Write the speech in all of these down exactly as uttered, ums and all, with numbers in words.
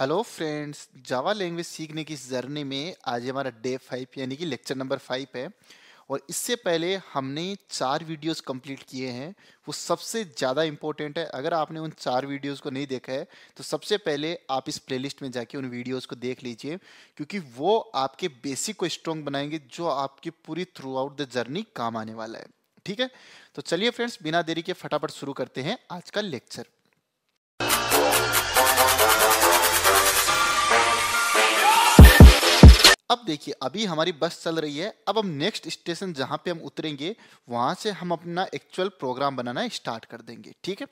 Hello friends, Java language सीखने की journey में आज हमारा डे फाइव यानी कि लेक्चर नंबर फाइव है। और इससे पहले हमने चार वीडियोस कंप्लीट किए हैं, वो सबसे ज़्यादा इम्पोर्टेंट है। अगर आपने उन चार वीडियोस को नहीं देखा है तो सबसे पहले आप इस प्लेलिस्ट में जाके उन वीडियोस को देख लीजिए, क्योंकि वो आपके बेसिक को स्ट्रॉन्ग बनाएंगे जो आपकी पूरी थ्रू आउट द जर्नी काम आने वाला है। ठीक है, तो चलिए फ्रेंड्स, बिना देरी के फटाफट शुरू करते हैं आज का लेक्चर। अब देखिए, अभी हमारी बस चल रही है। अब हम नेक्स्ट स्टेशन जहां पे हम उतरेंगे वहां से हम अपना एक्चुअल प्रोग्राम बनाना स्टार्ट कर देंगे। ठीक है,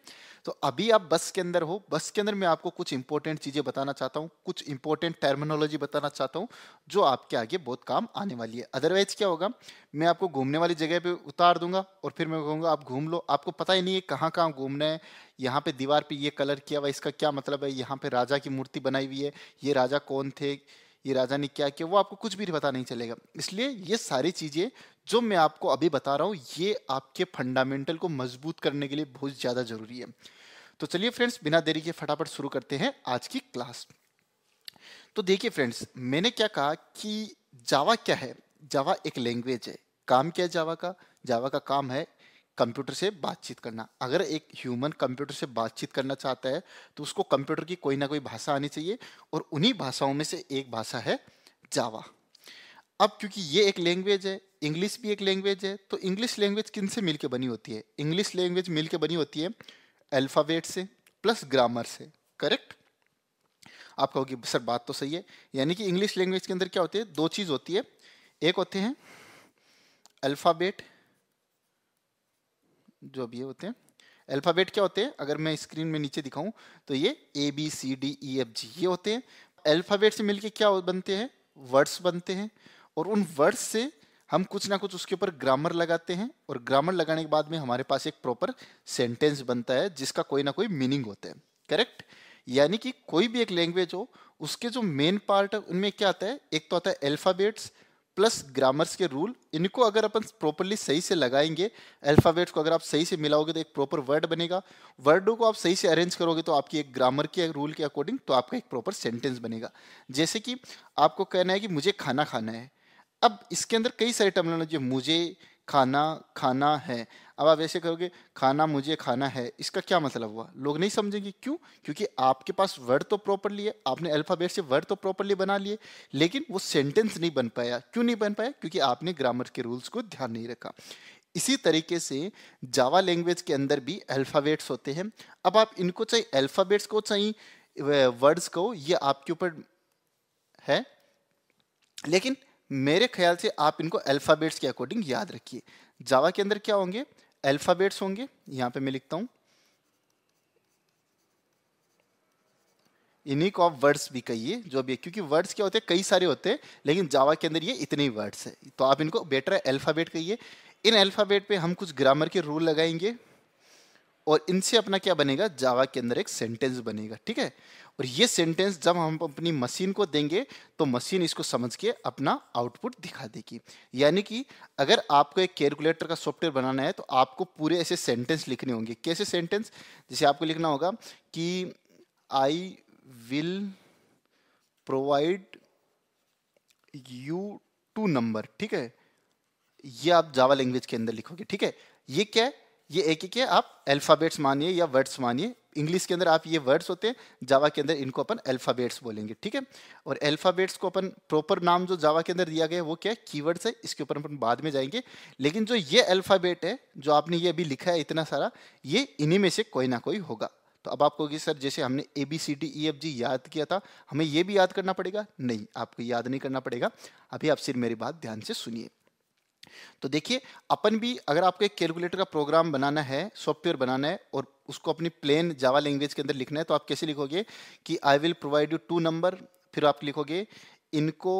तो अभी आप बस के अंदर हो। बस के अंदर मैं आपको कुछ इंपॉर्टेंट चीज़ें बताना चाहता हूं, कुछ इंपॉर्टेंट टर्मिनोलॉजी बताना चाहता हूं जो आपके आगे बहुत काम आने वाली है। अदरवाइज क्या होगा, मैं आपको घूमने वाली जगह पर उतार दूंगा और फिर मैं कहूँगा आप घूम लो, आपको पता ही नहीं है कहाँ कहाँ घूमना है। यहाँ पे दीवार पर ये कलर किया हुआ, इसका क्या मतलब है। यहाँ पर राजा की मूर्ति बनाई हुई है, ये राजा कौन थे, ये राजा ने क्या किया, वो आपको कुछ भी पता नहीं चलेगा। इसलिए ये सारी चीज़ें जो मैं आपको अभी बता रहा हूँ, ये आपके फंडामेंटल को मजबूत करने के लिए बहुत ज़्यादा ज़रूरी है। तो चलिए फ्रेंड्स, बिना देरी के फटाफट शुरू करते हैं आज की क्लास। तो देखिए फ्रेंड्स, मैंने क्या कहा कि जावा क्या है। जावा एक लैंग्वेज है। काम क्या है जावा का? जावा का काम है कंप्यूटर से बातचीत करना। अगर एक ह्यूमन कंप्यूटर से बातचीत करना चाहता है तो उसको कंप्यूटर की कोई ना कोई भाषा आनी चाहिए, और उन्हीं भाषाओं में से एक भाषा है जावा। अब क्योंकि ये एक लैंग्वेज है, इंग्लिश भी एक लैंग्वेज है, तो इंग्लिश लैंग्वेज किन से मिलके बनी होती है? इंग्लिश लैंग्वेज मिलके बनी होती है अल्फ़ाबेट से प्लस ग्रामर से। करेक्ट? आप कहोगे सर बात तो सही है। यानी कि इंग्लिश लैंग्वेज के अंदर क्या होती है, दो चीज़ होती है। एक होते हैं अल्फ़ाबेट, जो अब ये होते हैं अल्फ़ाबेट। क्या होते हैं, अगर मैं स्क्रीन में नीचे दिखाऊं तो ये A B C D E F G ये होते हैं। अल्फ़ाबेट से मिलके क्या बनते हैं, वर्ड्स बनते हैं, और उन वर्ड्स से हम कुछ ना कुछ उसके ऊपर ग्रामर लगाते हैं, और ग्रामर लगाने के बाद में हमारे पास एक प्रॉपर सेंटेंस बनता है जिसका कोई ना कोई मीनिंग होता है। करेक्ट? यानी कि कोई भी एक लैंग्वेज हो, उसके जो मेन पार्ट है उनमें क्या आता है, एक तो आता है अल्फ़ाबेट्स प्लस ग्रामर्स के रूल। इनको अगर अपन प्रॉपरली सही से लगाएंगे, अल्फ़ाबेट्स को अगर आप सही से मिलाओगे तो एक प्रॉपर वर्ड बनेगा, वर्डों को आप सही से अरेंज करोगे तो आपकी एक ग्रामर के रूल के अकॉर्डिंग तो आपका एक प्रॉपर सेंटेंस बनेगा। जैसे कि आपको कहना है कि मुझे खाना खाना है। अब इसके अंदर कई सारी टर्मिनोलॉजी, मुझे खाना खाना है। अब आप ऐसे करोगे खाना मुझे खाना है, इसका क्या मतलब हुआ, लोग नहीं समझेंगे। क्यों? क्योंकि आपके पास वर्ड तो प्रॉपरली है, आपने अल्फ़ाबेट से वर्ड तो प्रॉपरली बना लिए, लेकिन वो सेंटेंस नहीं बन पाया। क्यों नहीं बन पाया? क्योंकि आपने ग्रामर के रूल्स को ध्यान नहीं रखा। इसी तरीके से जावा लैंग्वेज के अंदर भी अल्फ़ाबेट्स होते हैं। अब आप इनको चाहे अल्फ़ाबेट्स को चाहे वर्ड्स को, ये आपके ऊपर है, लेकिन मेरे ख्याल से आप इनको अल्फ़ाबेट्स के अकॉर्डिंग याद रखिए। जावा के अंदर क्या होंगे, अल्फ़ाबेट्स होंगे। यहाँ पे मैं लिखता हूँ यूनिक ऑफ वर्ड्स भी कहिए, जो भी, क्योंकि वर्ड्स क्या होते हैं, कई सारे होते हैं, लेकिन जावा के अंदर ये इतने ही वर्ड्स है, तो आप इनको बेटर अल्फ़ाबेट कहिए। इन अल्फ़ाबेट पे हम कुछ ग्रामर के रूल लगाएंगे और इनसे अपना क्या बनेगा, जावा के अंदर एक सेंटेंस बनेगा। ठीक है, और ये सेंटेंस जब हम अपनी मशीन को देंगे तो मशीन इसको समझ के अपना आउटपुट दिखा देगी। यानी कि अगर आपको एक कैलकुलेटर का सॉफ्टवेयर बनाना है तो आपको पूरे ऐसे सेंटेंस लिखने होंगे। कैसे सेंटेंस? जैसे आपको लिखना होगा कि I will provide you two number. ठीक है, ये आप जावा लैंग्वेज के अंदर लिखोगे। ठीक है, ये क्या है, ये एक एक है, आप अल्फ़ाबेट्स मानिए या वर्ड्स मानिए। इंग्लिश के अंदर आप ये वर्ड्स होते हैं, जावा के अंदर इनको अपन अल्फ़ाबेट्स बोलेंगे। ठीक है, और अल्फ़ाबेट्स को अपन प्रॉपर नाम जो जावा के अंदर दिया गया है वो क्या है, कीवर्ड्स है। इसके ऊपर अपन बाद में जाएंगे, लेकिन जो ये अल्फ़ाबेट है जो आपने ये अभी लिखा है इतना सारा, ये इन्हीं में से कोई ना कोई होगा। तो अब आपको कि सर जैसे हमने A B C D E F G याद किया था, हमें ये भी याद करना पड़ेगा? नहीं, आपको याद नहीं करना पड़ेगा। अभी आप सिर्फ मेरी बात ध्यान से सुनिए। तो देखिए, अपन भी अगर आपको एक कैलकुलेटर का प्रोग्राम बनाना है, सॉफ्टवेयर बनाना है, और उसको अपनी प्लेन जावा लैंग्वेज के अंदर लिखना है, तो आप कैसे लिखोगे कि I will provide you two number, फिर आप लिखोगे इनको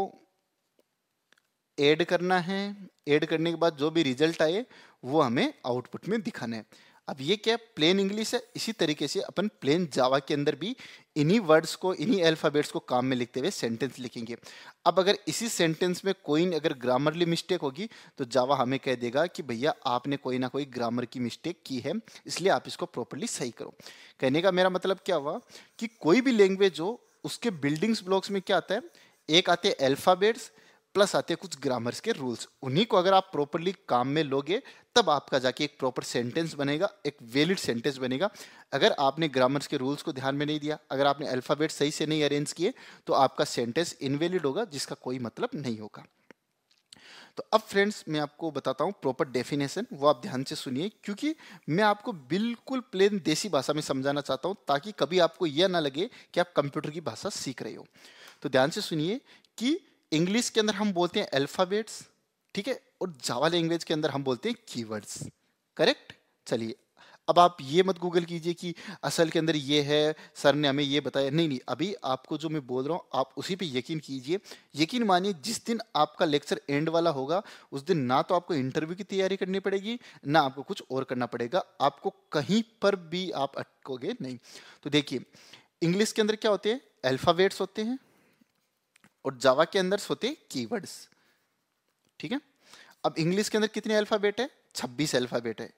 ऐड करना है, ऐड करने के बाद जो भी रिजल्ट आए वो हमें आउटपुट में दिखाना है। अब ये क्या है, प्लेन इंग्लिश है। इसी तरीके से अपन प्लेन जावा के अंदर भी इन्हीं वर्ड्स को, इन्हीं अल्फ़ाबेट्स को काम में लिखते हुए सेंटेंस लिखेंगे। अब अगर इसी सेंटेंस में कोई अगर ग्रामरली मिस्टेक होगी तो जावा हमें कह देगा कि भैया आपने कोई ना कोई ग्रामर की मिस्टेक की है, इसलिए आप इसको प्रॉपरली सही करो। कहने का मेरा मतलब क्या हुआ कि कोई भी लैंग्वेज हो, उसके बिल्डिंग्स ब्लॉक्स में क्या आता है, एक आते हैं अल्फाबेट्स प्लस आते हैं कुछ ग्रामर्स के रूल्स। उन्हीं को अगर आप प्रॉपरली काम में लोगे तब आपका जाके एक प्रॉपर सेंटेंस बनेगा, एक वैलिड सेंटेंस बनेगा। अगर आपने ग्रामर्स के रूल्स को ध्यान में नहीं दिया, अगर आपने अल्फाबेट सही से नहीं अरेंज किए तो आपका सेंटेंस इनवैलिड होगा, जिसका कोई मतलब नहीं होगा। तो अब फ्रेंड्स मैं आपको बताता हूँ प्रॉपर डेफिनेशन, वो आप ध्यान से सुनिए, क्योंकि मैं आपको बिल्कुल प्लेन देसी भाषा में समझाना चाहता हूँ ताकि कभी आपको यह ना लगे कि आप कंप्यूटर की भाषा सीख रहे हो। तो ध्यान से सुनिए कि इंग्लिश के अंदर हम बोलते हैं अल्फाबेट्स, ठीक है, और जावा लैंग्वेज के अंदर हम बोलते हैं कीवर्ड्स, करेक्ट। चलिए अब आप ये मत गूगल कीजिए कि असल के अंदर ये है, सर ने हमें ये बताया, नहीं नहीं अभी आपको जो मैं बोल रहा हूँ आप उसी पे यकीन कीजिए। यकीन मानिए जिस दिन आपका लेक्चर एंड वाला होगा उस दिन ना तो आपको इंटरव्यू की तैयारी करनी पड़ेगी ना आपको कुछ और करना पड़ेगा, आपको कहीं पर भी आप अटकोगे नहीं। तो देखिए इंग्लिश के अंदर क्या होते हैं, अल्फाबेट्स होते हैं, और जावा के अंदर होते कीवर्ड्स, ठीक है। अब इंग्लिश के अंदर कितने अल्फाबेट है, छब्बीस अल्फाबेट है,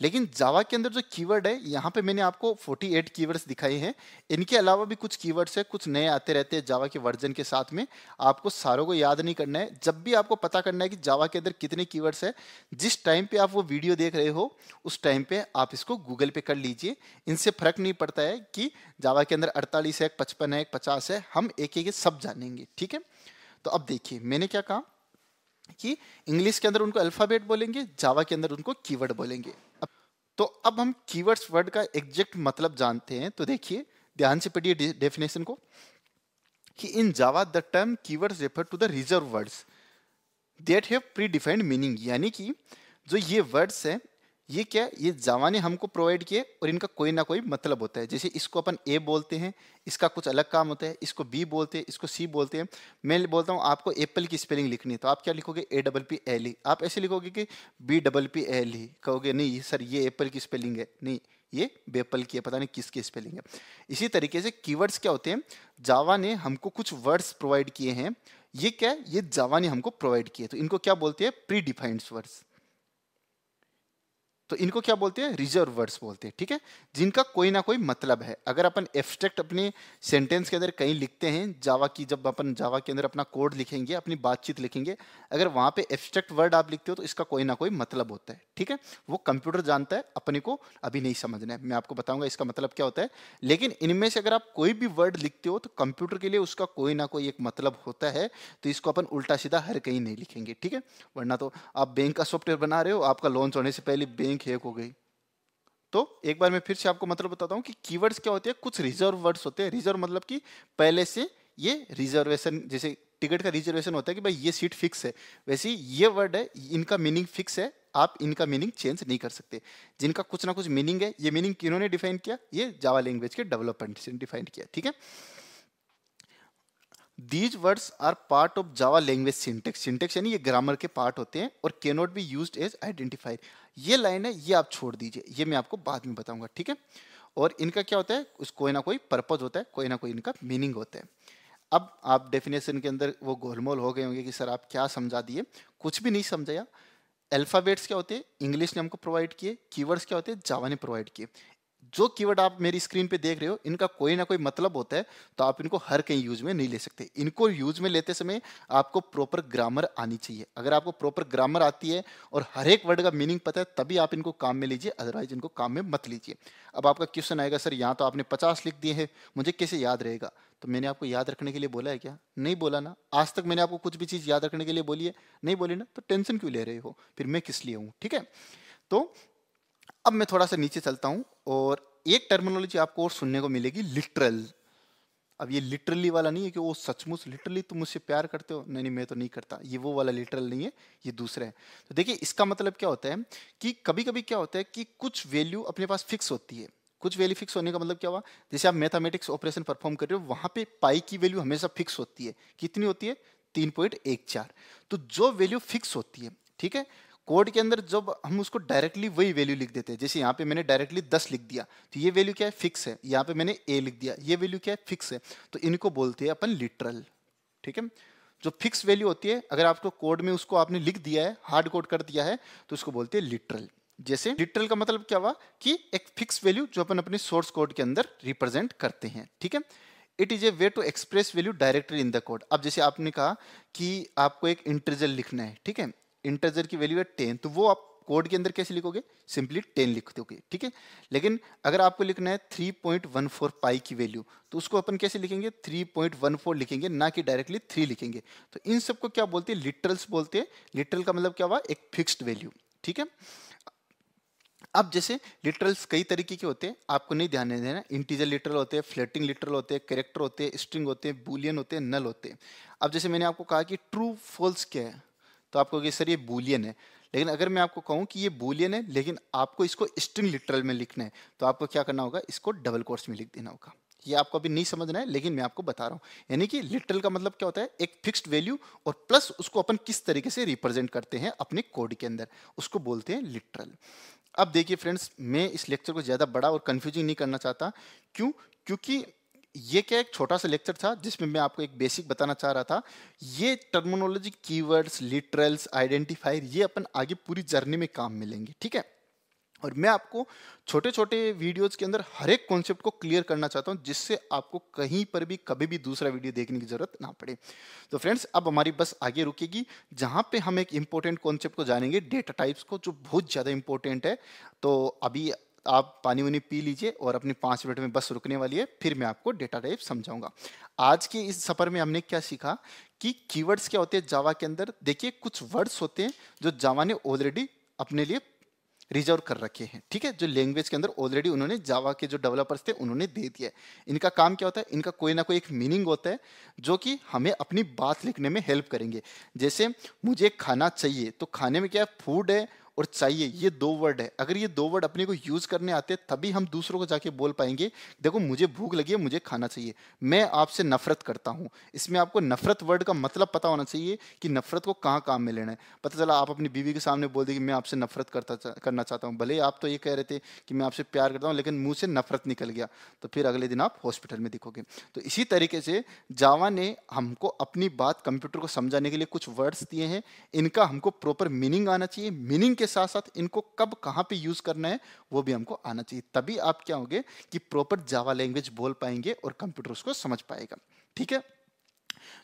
लेकिन जावा के अंदर जो कीवर्ड है यहाँ पे मैंने आपको अड़तालीस कीवर्ड्स दिखाए हैं। इनके अलावा भी कुछ कीवर्ड्स है, कुछ नए आते रहते हैं जावा के वर्जन के साथ में, आपको सारों को याद नहीं करना है। जब भी आपको पता करना है कि जावा के अंदर कितने कीवर्ड्स है, जिस टाइम पे आप वो वीडियो देख रहे हो उस टाइम पे आप इसको गूगल पे कर लीजिए, इनसे फर्क नहीं पड़ता है कि जावा के अंदर अड़तालीस है, पचपन है, पचास है, हम एक एक सब जानेंगे, ठीक है। तो अब देखिए मैंने क्या कहा कि इंग्लिश के अंदर उनको अल्फाबेट बोलेंगे, जावा के अंदर उनको कीवर्ड बोलेंगे। तो अब हम कीवर्ड्स वर्ड का एग्जैक्ट मतलब जानते हैं। तो देखिए ध्यान से पढ़िए डेफिनेशन को कि in Java the term keywords refer to the reserve words that have predefined meaning. यानी कि जो ये वर्ड्स हैं ये क्या, ये जावा ने हमको प्रोवाइड किए और इनका कोई ना कोई मतलब होता है। जैसे इसको अपन ए बोलते हैं, इसका कुछ अलग काम होता है, इसको बी बोलते हैं, इसको सी बोलते हैं। मैं बोलता हूँ आपको एप्पल की स्पेलिंग लिखनी है तो आप क्या लिखोगे, A double P L E. आप ऐसे लिखोगे कि B double P L E, कहोगे नहीं सर ये एप्पल की स्पेलिंग है, नहीं ये बेपल की है, पता नहीं किसकी स्पेलिंग है। इसी तरीके से कीवर्ड्स क्या होते हैं, जावा ने हमको कुछ वर्ड्स प्रोवाइड किए हैं, ये क्या है, ये जावा ने हमको प्रोवाइड किए, तो इनको क्या बोलते हैं, प्री डिफाइंड वर्ड्स। तो इनको क्या बोलते हैं, रिजर्व वर्ड्स बोलते हैं, ठीक है, जिनका कोई ना कोई मतलब है। अगर अपन एब्स्ट्रैक्ट अपने सेंटेंस के अंदर कहीं लिखते हैं जावा की, जब अपन जावा के अंदर अपना कोड लिखेंगे, अपनी बातचीत लिखेंगे, अगर वहां पे एब्स्ट्रैक्ट वर्ड आप लिखते हो तो इसका कोई ना कोई मतलब होता है, ठीक है। वो कंप्यूटर जानता है, अपने को अभी नहीं समझना है, मैं आपको बताऊंगा इसका मतलब क्या होता है। लेकिन इनमें से अगर आप कोई भी वर्ड लिखते हो तो कंप्यूटर के लिए उसका कोई ना कोई एक मतलब होता है, तो इसको अपन उल्टा सीधा हर कहीं नहीं लिखेंगे, ठीक है। वरना तो आप बैंक का सॉफ्टवेयर बना रहे हो, आपका लॉन्च होने से पहले बैंक हैक हो गई। तो एक बार मैं फिर से आपको मतलब बताता हूं कि कीवर्ड्स क्या होते हैं, कुछ रिजर्व वर्ड्स होते हैं। रिजर्व मतलब कि पहले से ये रिजर्वेशन, जैसे टिकट का रिजर्वेशन होता है कि भाई ये सीट फिक्स है, वैसे ये वर्ड है, इनका मीनिंग फिक्स है, आप इनका मीनिंग चेंज नहीं कर सकते, जिनका कुछ ना कुछ मीनिंग है। ये मीनिंग किन्होंने डिफाइन किया, ये जावा लैंग्वेज के डेवलपर्स ने डिफाइन किया, ठीक है। These words are part of Java language syntax. Syntax यानी ये ग्रामर के पार्ट होते हैं, और cannot be used as identifier. ये लाइन है, ये आप छोड़ दीजिए, ये मैं आपको बाद में बताऊंगा, ठीक है। और इनका क्या होता है, उस कोई ना कोई पर्पज होता है, कोई ना कोई इनका मीनिंग होता है। अब आप डेफिनेशन के अंदर वो गोलमोल हो गए होंगे कि सर आप क्या समझा दिए, कुछ भी नहीं समझाया। अल्फाबेट्स क्या होते हैं, इंग्लिश ने हमको प्रोवाइड किए। कीवर्ड्स क्या होते हैं, जावा ने प्रोवाइड किए। जो कीवर्ड आप मेरी स्क्रीन पे देख रहे हो इनका कोई ना कोई मतलब होता है, तो आप इनको हर कहीं यूज में नहीं ले सकते। इनको यूज में लेते समय आपको प्रॉपर ग्रामर आनी चाहिए। अगर आपको प्रॉपर ग्रामर आती है और हर एक वर्ड का मीनिंग पता है तभी आप इनको काम में लीजिए, अदरवाइज इनको काम में मत लीजिए। अब आपका क्वेश्चन आएगा, सर यहाँ तो आपने पचास लिख दिए हैं, मुझे कैसे याद रहेगा। तो मैंने आपको याद रखने के लिए बोला है क्या, नहीं बोला ना। आज तक मैंने आपको कुछ भी चीज़ याद रखने के लिए बोली है, नहीं बोली ना, तो टेंशन क्यों ले रहे हो, फिर मैं किस लिए हूँ, ठीक है। तो अब मैं थोड़ा सा नीचे चलता हूं और एक टर्मिनोलॉजी आपको और सुनने को मिलेगी, लिटरल। अब ये लिटरली वाला नहीं है कि वो सचमुच लिटरली तुम मुझसे प्यार करते हो, नहीं नहीं मैं तो नहीं करता, ये वो वाला लिटरल नहीं है, ये दूसरा है। तो देखिए इसका मतलब क्या होता है कि कभी कभी क्या होता है कि कुछ वैल्यू अपने पास फिक्स होती है। कुछ वैल्यू फिक्स होने का मतलब क्या हुआ, जैसे आप मैथमेटिक्स ऑपरेशन परफॉर्म कर रहे हो, वहां पे पाई की वैल्यू हमेशा फिक्स होती है, कितनी होती है, तीन पॉइंट एक चार। तो जो वैल्यू फिक्स होती है, ठीक है, कोड के अंदर जब हम उसको डायरेक्टली वही वैल्यू लिख देते हैं, जैसे यहाँ पे मैंने डायरेक्टली दस लिख दिया तो ये वैल्यू क्या है, फिक्स है। यहाँ पे मैंने ए लिख दिया, ये वैल्यू क्या है, फिक्स है। तो इनको बोलते हैं अपन लिटरल, ठीक है। जो फिक्स वैल्यू होती है अगर आपको कोड में उसको आपने लिख दिया है, हार्ड कोड कर दिया है, तो उसको बोलते हैं लिटरल। जैसे लिटरल का मतलब क्या हुआ कि एक फिक्स वैल्यू जो अपन अपने सोर्स कोड के अंदर रिप्रेजेंट करते हैं, ठीक है। It is a way to express value directly in the code. अब जैसे आपने कहा कि आपको एक इंटरजर लिखना है, ठीक है, इंटरजर की वैल्यू है टेन, तो वो आप कोड के अंदर कैसे लिखोगे, सिंपली टेन लिख दोगे, ठीक है। लेकिन अगर आपको लिखना है three point one four pi की वैल्यू, तो उसको अपन कैसे लिखेंगे, थ्री पॉइंट वन फोर लिखेंगे, ना कि डायरेक्टली थ्री लिखेंगे। तो इन सबको क्या बोलते हैं, लिटरल्स बोलते हैं। लिटरल का मतलब क्या हुआ, एक फिक्स्ड वैल्यू, ठीक है। अब जैसे लिटरल्स कई तरीके के होते हैं, आपको नहीं ध्यान देना है, इंटीजर लिटरल होते हैं, फ्लोटिंग लिटरल होते हैं, कैरेक्टर होते हैं, स्ट्रिंग होते हैं, बूलियन होते हैं, नल होते हैं। अब जैसे मैंने आपको कहा कि ट्रू फॉल्स क्या है, तो आपको कहोगे सर ये बूलियन है, लेकिन अगर मैं आपको कहूं कि ये बूलियन है लेकिन आपको इसको स्ट्रिंग लिटरल में लिखना है, तो आपको क्या करना होगा, इसको डबल कोट्स में लिख देना होगा। ये आपको अभी नहीं समझना है, लेकिन मैं आपको बता रहा हूँ। यानी कि लिटरल का मतलब क्या होता है, एक फिक्स्ड वैल्यू और प्लस उसको अपन किस तरीके से रिप्रेजेंट करते हैं अपने कोड के अंदर, उसको बोलते हैं लिटरल। अब देखिए फ्रेंड्स, मैं इस लेक्चर को ज़्यादा बड़ा और कन्फ्यूजिंग नहीं करना चाहता। क्यों? क्योंकि ये क्या एक छोटा सा लेक्चर था जिसमें मैं आपको एक बेसिक बताना चाह रहा था। ये टर्मिनोलॉजी, कीवर्ड्स, लिटरल्स, आइडेंटिफायर, ये अपन आगे पूरी जर्नी में काम में लेंगे, ठीक है। और मैं आपको छोटे छोटे वीडियोज़ के अंदर हर एक कॉन्सेप्ट को क्लियर करना चाहता हूँ, जिससे आपको कहीं पर भी कभी भी दूसरा वीडियो देखने की ज़रूरत ना पड़े। तो फ्रेंड्स, अब हमारी बस आगे रुकेगी जहाँ पे हम एक इम्पोर्टेंट कॉन्सेप्ट को जानेंगे, डेटा टाइप्स को, जो बहुत ज़्यादा इम्पोर्टेंट है। तो अभी आप पानी वानी पी लीजिए और अपने पाँच मिनट में बस रुकने वाली है, फिर मैं आपको डेटा टाइप समझाऊंगा। आज के इस सफ़र में हमने क्या सीखा कि कीवर्ड्स क्या होते हैं जावा के अंदर। देखिए, कुछ वर्ड्स होते हैं जो जावा ने ऑलरेडी अपने लिए रिजर्व कर रखे हैं, ठीक है, जो लैंग्वेज के अंदर ऑलरेडी उन्होंने, जावा के जो डेवलपर्स थे उन्होंने दे दिया। इनका काम क्या होता है, इनका कोई ना कोई एक मीनिंग होता है जो कि हमें अपनी बात लिखने में हेल्प करेंगे। जैसे मुझे खाना चाहिए, तो खाने में क्या है, फूड है और चाहिए, ये दो वर्ड है। अगर ये दो वर्ड अपने को यूज़ करने आते तभी हम दूसरों को जाके बोल पाएंगे, देखो मुझे भूख लगी है, मुझे खाना चाहिए। मैं आपसे नफरत करता हूँ, इसमें आपको नफरत वर्ड का मतलब पता होना चाहिए कि नफरत को कहाँ काम में लेना है। पता चला आप अपनी बीवी के सामने बोल दें कि मैं आपसे नफरत करता करना चाहता हूँ, भले आप तो ये कह रहे थे कि मैं आपसे प्यार करता हूँ, लेकिन मुँह से नफरत निकल गया, तो फिर अगले दिन आप हॉस्पिटल में दिखोगे। तो इसी तरीके से जावा ने हमको अपनी बात कंप्यूटर को समझाने के लिए कुछ वर्ड्स दिए हैं, इनका हमको प्रॉपर मीनिंग आना चाहिए। मीनिंग के साथ साथ इनको कब कहां पे यूज करना है वो भी हमको आना चाहिए, तभी आप क्या होंगे कि प्रॉपर जावा लैंग्वेज बोल पाएंगे और कंप्यूटर उसको समझ पाएगा, ठीक है।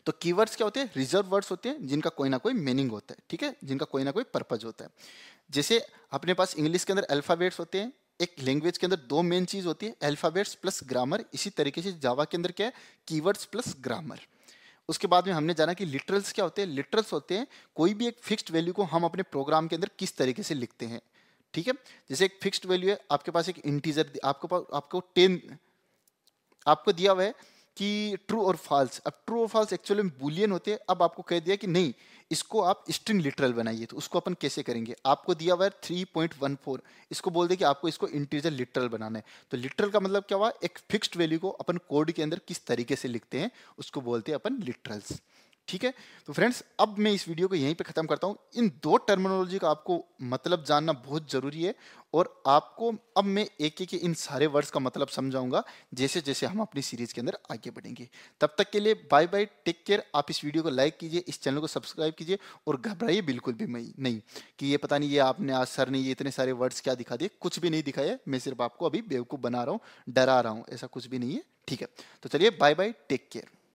तो कीवर्ड्स क्या होते हैं, रिजर्व वर्ड्स होते हैं जिनका कोई ना कोई मीनिंग होता है, ठीक है, जिनका कोई ना कोई पर्पज होता है। जैसे अपने पास इंग्लिश के अंदर अल्फाबेट्स होते हैं, एक लैंग्वेज के अंदर दो मेन चीज होती है, अल्फाबेट्स प्लस ग्रामर। इसी तरीके से जावा के अंदर क्या है, कीवर्ड्स प्लस ग्रामर। उसके बाद में हमने जाना कि लिटरल्स क्या होते हैं। लिटरल्स होते हैं कोई भी एक फिक्स्ड वैल्यू को हम अपने प्रोग्राम के अंदर किस तरीके से लिखते हैं, ठीक है। जैसे एक फिक्स्ड वैल्यू है, आपके पास एक इंटीजर, आपके पास आपको टेन आपको दिया हुआ है कि ट्रू और फॉल्स। अब ट्रू और फॉल्स एक्चुअली में बूलियन होते हैं। अब आपको कह दिया कि नहीं, इसको आप स्ट्रिंग लिटरल बनाइए, तो उसको अपन कैसे करेंगे। आपको दिया हुआ है थ्री पॉइंट वन फोर, इसको बोल दे कि आपको इसको इंटीजर लिटरल बनाना है। तो लिटरल का मतलब क्या हुआ, एक फिक्स्ड वैल्यू को अपन कोड के अंदर किस तरीके से लिखते हैं उसको बोलते हैं अपन लिटरल्स, ठीक है। तो फ्रेंड्स, अब मैं इस वीडियो को यहीं पे खत्म करता हूँ। इन दो टर्मिनोलॉजी का आपको मतलब जानना बहुत ज़रूरी है, और आपको अब मैं एक एक इन सारे वर्ड्स का मतलब समझाऊंगा जैसे जैसे हम अपनी सीरीज़ के अंदर आगे बढ़ेंगे। तब तक के लिए बाय बाय, टेक केयर। आप इस वीडियो को लाइक कीजिए, इस चैनल को सब्सक्राइब कीजिए, और घबराइए बिल्कुल भी नहीं कि ये पता नहीं ये आपने आज सर ने ये इतने सारे वर्ड्स क्या दिखा दिए। कुछ भी नहीं दिखाया, मैं सिर्फ आपको अभी बेवकूफ़ बना रहा हूँ, डरा रहा हूँ, ऐसा कुछ भी नहीं है, ठीक है। तो चलिए, बाय बाय, टेक केयर।